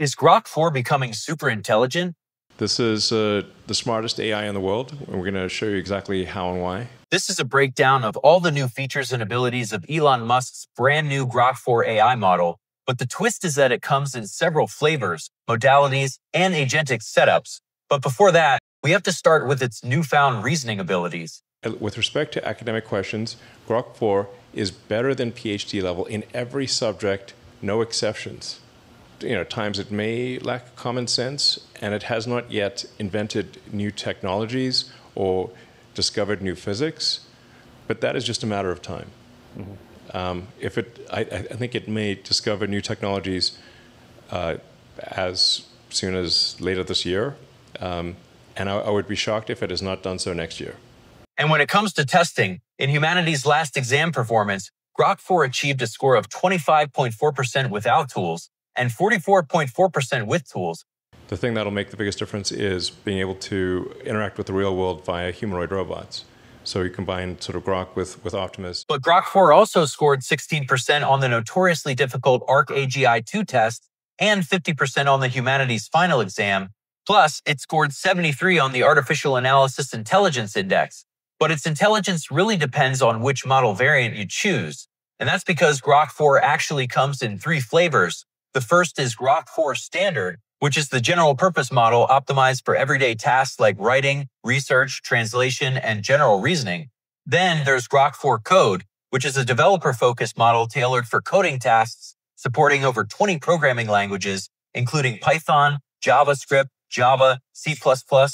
Is Grok 4 becoming super intelligent? This is the smartest AI in the world, and we're going to show you exactly how and why. This is a breakdown of all the new features and abilities of Elon Musk's brand new Grok 4 AI model, but the twist is that it comes in several flavors, modalities, and agentic setups. But before that, we have to start with its newfound reasoning abilities. With respect to academic questions, Grok 4 is better than PhD level in every subject, no exceptions. You know, times it may lack common sense, and it has not yet invented new technologies or discovered new physics, but that is just a matter of time. Mm-hmm. I think it may discover new technologies as soon as later this year, and I would be shocked if it has not done so next year. And when it comes to testing, in humanity's last exam performance, Grok 4 achieved a score of 25.4% without tools, and 44.4% with tools. The thing that'll make the biggest difference is being able to interact with the real world via humanoid robots. So you combine sort of Grok with Optimus. But Grok 4 also scored 16% on the notoriously difficult ARC AGI 2 test and 50% on the humanities final exam. Plus, it scored 73 on the Artificial Analysis Intelligence Index. But its intelligence really depends on which model variant you choose. And that's because Grok 4 actually comes in three flavors. The first is Grok 4 Standard, which is the general purpose model optimized for everyday tasks like writing, research, translation, and general reasoning. Then there's Grok 4 Code, which is a developer-focused model tailored for coding tasks, supporting over 20 programming languages, including Python, JavaScript, Java, C++,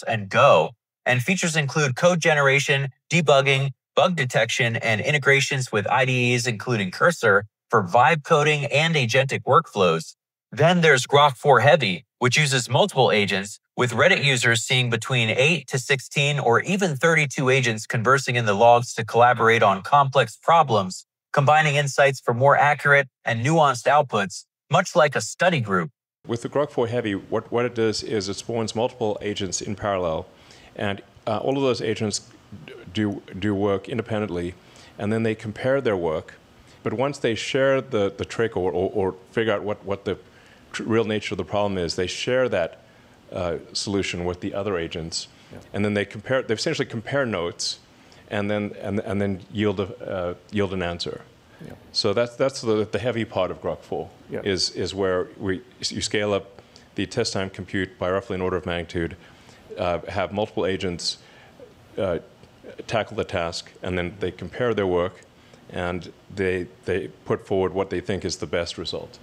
and Go. And features include code generation, debugging, bug detection, and integrations with IDEs, including Cursor, for vibe coding and agentic workflows. Then there's Grok 4 Heavy, which uses multiple agents, with Reddit users seeing between 8 to 16 or even 32 agents conversing in the logs to collaborate on complex problems, combining insights for more accurate and nuanced outputs, much like a study group. With the Grok 4 Heavy, what it does is it spawns multiple agents in parallel, and all of those agents do work independently, and then they compare their work. But once they share the trick or figure out what the real nature of the problem is, they share that solution with the other agents, yeah. And then they essentially compare notes, and then yield an answer. Yeah. So that's the heavy part of Grok 4, yeah. is where you scale up the test time compute by roughly an order of magnitude, have multiple agents tackle the task, and then they compare their work, and they put forward what they think is the best result.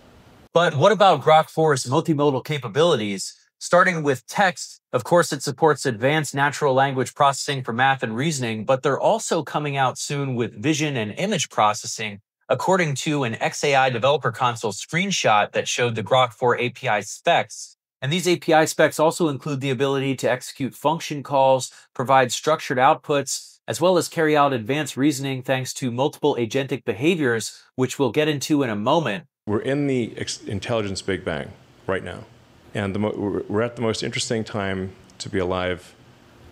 But what about Grok 4's multimodal capabilities? Starting with text, of course, it supports advanced natural language processing for math and reasoning, but they're also coming out soon with vision and image processing, according to an XAI developer console screenshot that showed the Grok 4 API specs. And these API specs also include the ability to execute function calls, provide structured outputs, as well as carry out advanced reasoning thanks to multiple agentic behaviors, which we'll get into in a moment. We're in the intelligence Big Bang right now, and we're at the most interesting time to be alive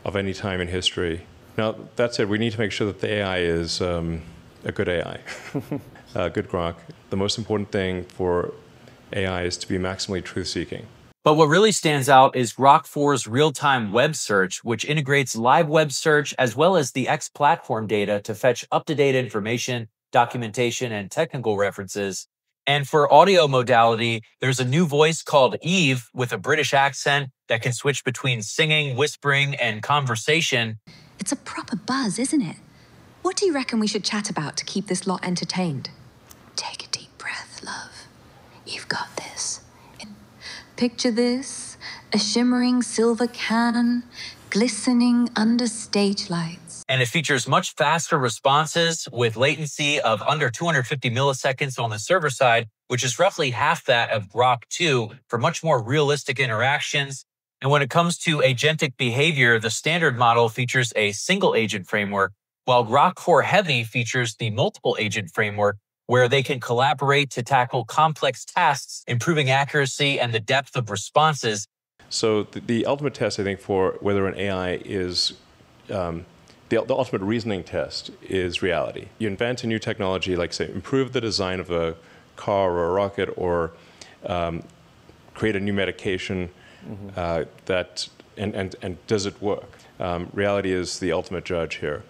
of any time in history. Now, that said, we need to make sure that the AI is a good AI, a good Grok. The most important thing for AI is to be maximally truth-seeking. But what really stands out is Grok 4's real-time web search, which integrates live web search as well as the X platform data to fetch up-to-date information, documentation, and technical references. And for audio modality, there's a new voice called Eve with a British accent that can switch between singing, whispering, and conversation. It's a proper buzz, isn't it? What do you reckon we should chat about to keep this lot entertained? Take a deep breath, love. You've got this. Picture this, a shimmering silver cannon, glistening under stage lights. And it features much faster responses with latency of under 250 milliseconds on the server side, which is roughly half that of Grok 2 for much more realistic interactions. And when it comes to agentic behavior, the standard model features a single agent framework, while Grok 4 Heavy features the multiple agent framework, where they can collaborate to tackle complex tasks, improving accuracy and the depth of responses. So the ultimate test, I think, for whether an AI is, the ultimate reasoning test is reality. You invent a new technology, like say, improve the design of a car or a rocket or create a new medication and does it work? Reality is the ultimate judge here.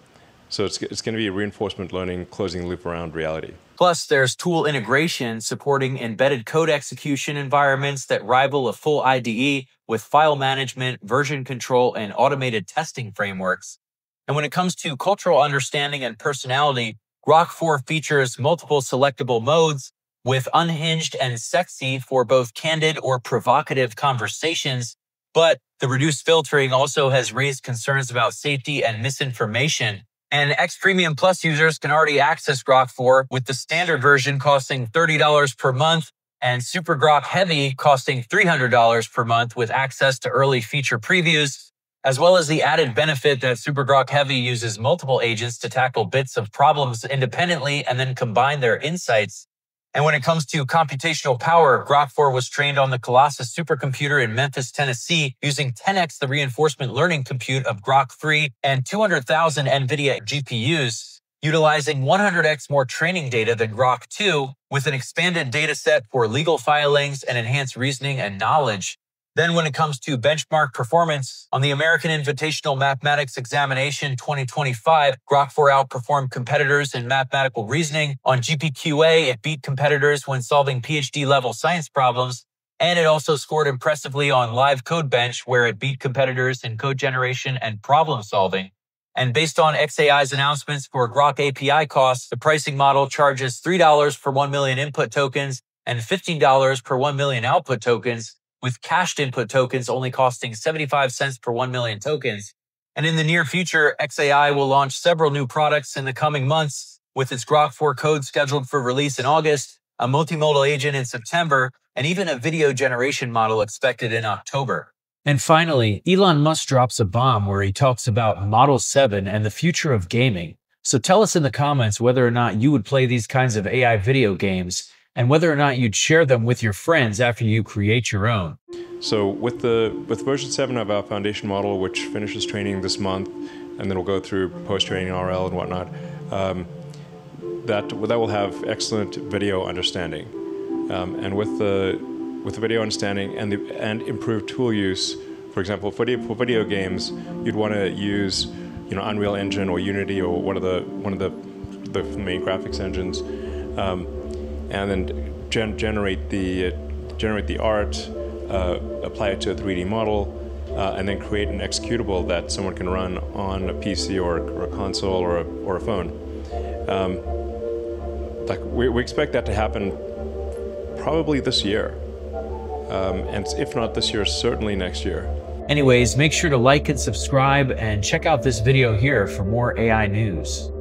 So it's going to be a reinforcement learning, closing the loop around reality. Plus, there's tool integration supporting embedded code execution environments that rival a full IDE with file management, version control, and automated testing frameworks. And when it comes to cultural understanding and personality, Grok 4 features multiple selectable modes with unhinged and sexy for both candid or provocative conversations. But the reduced filtering also has raised concerns about safety and misinformation. And X Premium Plus users can already access Grok 4 with the standard version costing $30 per month and Super Grok Heavy costing $300 per month with access to early feature previews, as well as the added benefit that Super Grok Heavy uses multiple agents to tackle bits of problems independently and then combine their insights. And when it comes to computational power, Grok 4 was trained on the Colossus supercomputer in Memphis, Tennessee, using 10x the reinforcement learning compute of Grok 3 and 200,000 NVIDIA GPUs, utilizing 100x more training data than Grok 2, with an expanded data set for legal filings and enhanced reasoning and knowledge. Then when it comes to benchmark performance, on the American Invitational Mathematics Examination 2025, Grok 4 outperformed competitors in mathematical reasoning. On GPQA, it beat competitors when solving PhD-level science problems. And it also scored impressively on LiveCodeBench, where it beat competitors in code generation and problem solving. And based on XAI's announcements for Grok API costs, the pricing model charges $3 for 1 million input tokens and $15 per 1 million output tokens, with cached input tokens only costing 75 cents per 1 million tokens. And in the near future, XAI will launch several new products in the coming months, with its Grok 4 Code scheduled for release in August, a multimodal agent in September, and even a video generation model expected in October. And finally, Elon Musk drops a bomb where he talks about Model 7 and the future of gaming. So tell us in the comments whether or not you would play these kinds of AI video games, and whether or not you'd share them with your friends after you create your own. So with version 7 of our foundation model, which finishes training this month, and then we'll go through post-training RL and whatnot, that will have excellent video understanding. And with the video understanding and improved tool use, for example, for video games, you'd want to use Unreal Engine or Unity or one of the main graphics engines. And then generate the art, apply it to a 3D model, and then create an executable that someone can run on a PC or a console or a phone. We expect that to happen probably this year, and if not this year, certainly next year. Anyways, make sure to like and subscribe, and check out this video here for more AI news.